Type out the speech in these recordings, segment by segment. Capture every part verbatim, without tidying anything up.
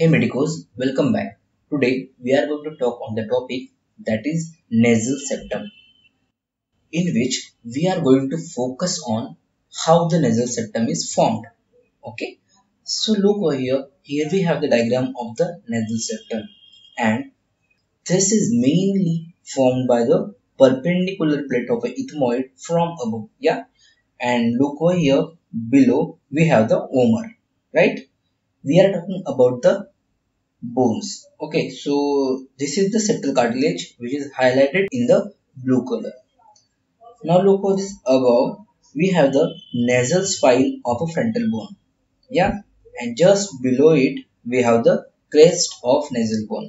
Hey medicos, welcome back. Today we are going to talk on the topic that is nasal septum, in which we are going to focus on how the nasal septum is formed. Okay, so look over here, here we have the diagram of the nasal septum, and this is mainly formed by the perpendicular plate of ethmoid from above, yeah, and look over here below we have the vomer, right? We are talking about the bones. Okay, so this is the septal cartilage which is highlighted in the blue color. Now look at this above, we have the nasal spine of a frontal bone, yeah, and just below it we have the crest of nasal bone.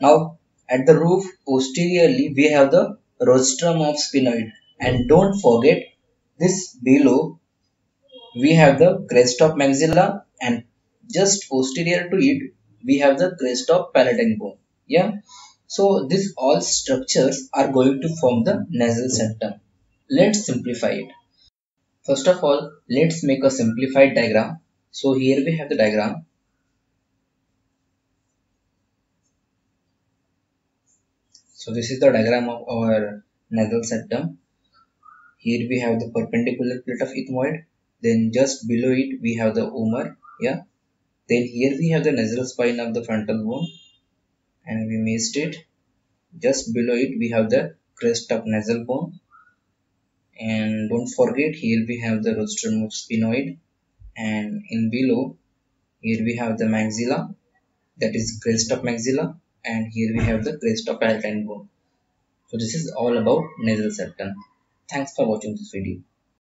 Now at the roof posteriorly we have the rostrum of sphenoid, and don't forget this below we have the crest of maxilla, and just posterior to it we have the crest of palatine bone, yeah. So this all structures are going to form the nasal septum. Let's simplify it. First of all, let's make a simplified diagram. So here we have the diagram. So this is the diagram of our nasal septum. Here we have the perpendicular plate of ethmoid, then just below it we have the vomer, yeah, then here we have the nasal spine of the frontal bone, and we missed it. Just below it we have the crest of nasal bone, and don't forget here we have the rostrum of sphenoid, and in below here we have the maxilla, that is crest of maxilla, and here we have the crest of palatine bone. So this is all about nasal septum. Thanks for watching this video.